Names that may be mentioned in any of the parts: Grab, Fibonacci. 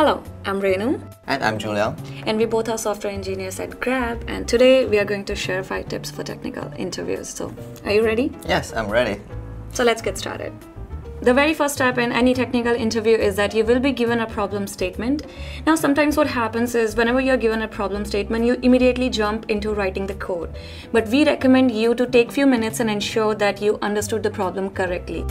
Hello, I'm Renu. And I'm Julia. And we both are software engineers at Grab, and today we are going to share 5 tips for technical interviews. So, are you ready? Yes, I'm ready. So let's get started. The very first step in any technical interview is that you will be given a problem statement. Now sometimes what happens is whenever you're given a problem statement, you immediately jump into writing the code. But we recommend you to take few minutes and ensure that you understood the problem correctly.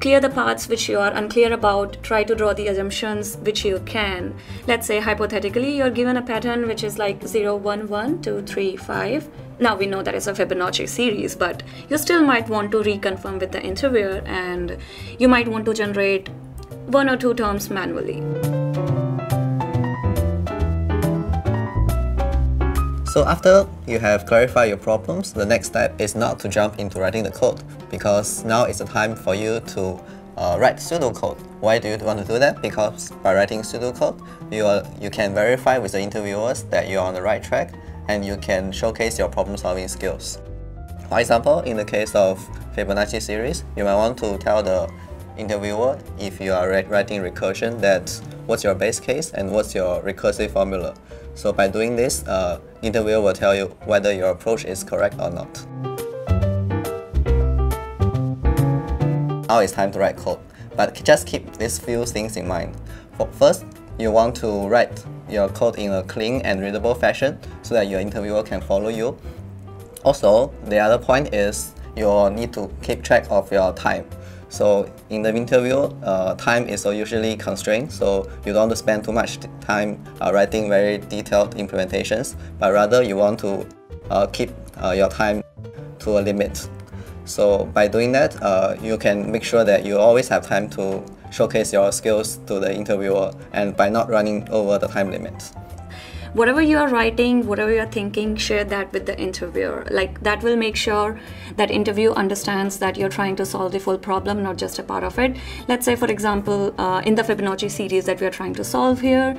Clear the parts which you are unclear about, try to draw the assumptions which you can. Let's say hypothetically you're given a pattern which is like 0, 1, 1, 2, 3, 5. Now we know that it's a Fibonacci series, but you still might want to reconfirm with the interviewer and you might want to generate 1 or 2 terms manually. So after you have clarified your problems, the next step is not to jump into writing the code, because now is the time for you to write pseudocode. Why do you want to do that? Because by writing pseudocode, you can verify with the interviewers that you're on the right track, and you can showcase your problem-solving skills. For example, in the case of Fibonacci series, you might want to tell the interviewer, if you are writing recursion, that what's your base case and what's your recursive formula. So by doing this, interviewer will tell you whether your approach is correct or not. Now it's time to write code, but just keep these few things in mind. First, you want to write your code in a clean and readable fashion so that your interviewer can follow you. Also, the other point is you'll need to keep track of your time. So in the interview, time is usually constrained, so you don't want to spend too much time writing very detailed implementations, but rather you want to keep your time to a limit. So by doing that, you can make sure that you always have time to showcase your skills to the interviewer, and by not running over the time limit. Whatever you are writing, whatever you are thinking, share that with the interviewer. Like, that will make sure that interview understands that you're trying to solve the full problem, not just a part of it. Let's say, for example, in the Fibonacci series that we are trying to solve here,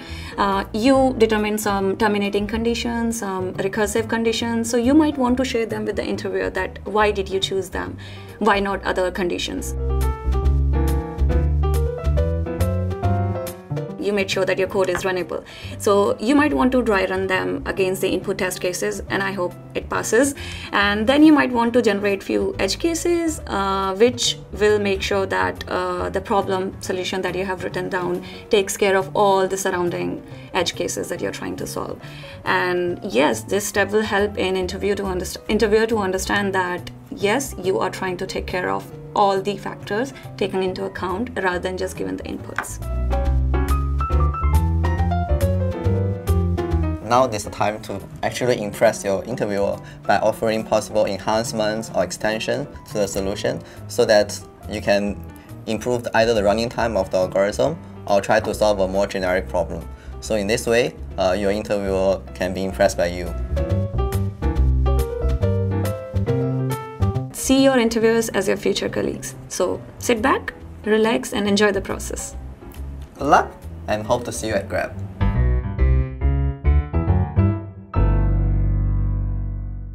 you determine some terminating conditions, some recursive conditions. So you might want to share them with the interviewer, that why did you choose them? Why not other conditions? You made sure that your code is runnable. So you might want to dry run them against the input test cases, and I hope it passes. And then you might want to generate few edge cases, which will make sure that the problem solution that you have written down takes care of all the surrounding edge cases that you're trying to solve. And yes, this step will help an interviewer to understand that, yes, you are trying to take care of all the factors taken into account rather than just given the inputs. Now is the time to actually impress your interviewer by offering possible enhancements or extensions to the solution, so that you can improve either the running time of the algorithm or try to solve a more generic problem. So in this way, your interviewer can be impressed by you. See your interviewers as your future colleagues. So sit back, relax, and enjoy the process. Good luck, and hope to see you at Grab.